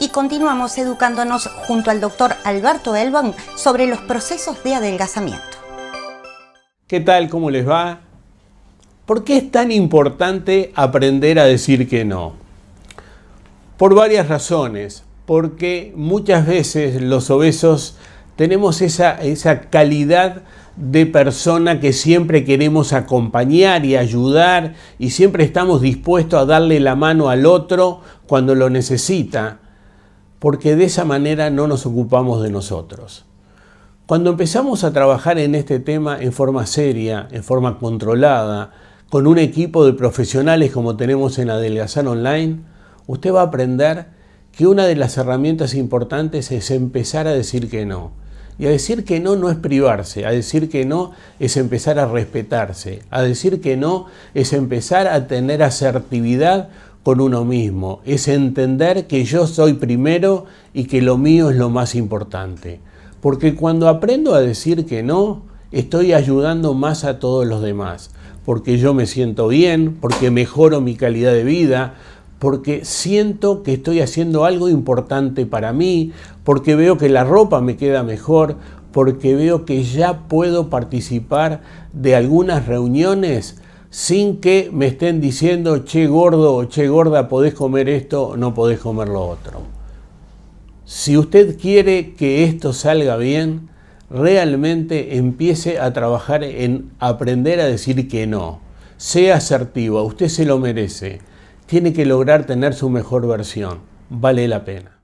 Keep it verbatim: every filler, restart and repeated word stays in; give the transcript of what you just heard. y continuamos educándonos junto al doctor Alberto Elbaum sobre los procesos de adelgazamiento. ¿Qué tal? ¿Cómo les va? ¿Por qué es tan importante aprender a decir que no? Por varias razones, porque muchas veces los obesos tenemos esa, esa calidad de persona que siempre queremos acompañar y ayudar y siempre estamos dispuestos a darle la mano al otro cuando lo necesita, porque de esa manera no nos ocupamos de nosotros. Cuando empezamos a trabajar en este tema en forma seria, en forma controlada, con un equipo de profesionales como tenemos en Adelgazar Online, usted va a aprender que una de las herramientas importantes es empezar a decir que no. Y a decir que no no es privarse, a decir que no es empezar a respetarse, a decir que no es empezar a tener asertividad con uno mismo, es entender que yo soy primero y que lo mío es lo más importante. Porque cuando aprendo a decir que no, estoy ayudando más a todos los demás, porque yo me siento bien, porque mejoro mi calidad de vida, porque siento que estoy haciendo algo importante para mí, porque veo que la ropa me queda mejor, porque veo que ya puedo participar de algunas reuniones sin que me estén diciendo, che gordo o che gorda, podés comer esto o no podés comer lo otro. Si usted quiere que esto salga bien, realmente empiece a trabajar en aprender a decir que no. Sea asertiva, usted se lo merece. Tiene que lograr tener su mejor versión. Vale la pena.